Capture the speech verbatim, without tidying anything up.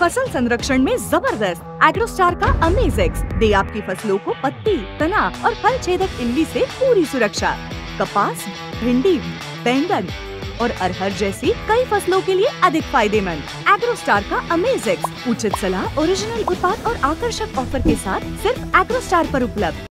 फसल संरक्षण में जबरदस्त एग्रोस्टार का अमेजेक्स दे आपकी फसलों को पत्ती, तना और फल छेदक इमली से पूरी सुरक्षा। कपास, भिंडी, बैंगन और अरहर जैसी कई फसलों के लिए अधिक फायदेमंद एग्रोस्टार का अमेजेक्स। उचित सलाह, ओरिजिनल उत्पाद और आकर्षक ऑफर के साथ सिर्फ एग्रोस्टार पर उपलब्ध।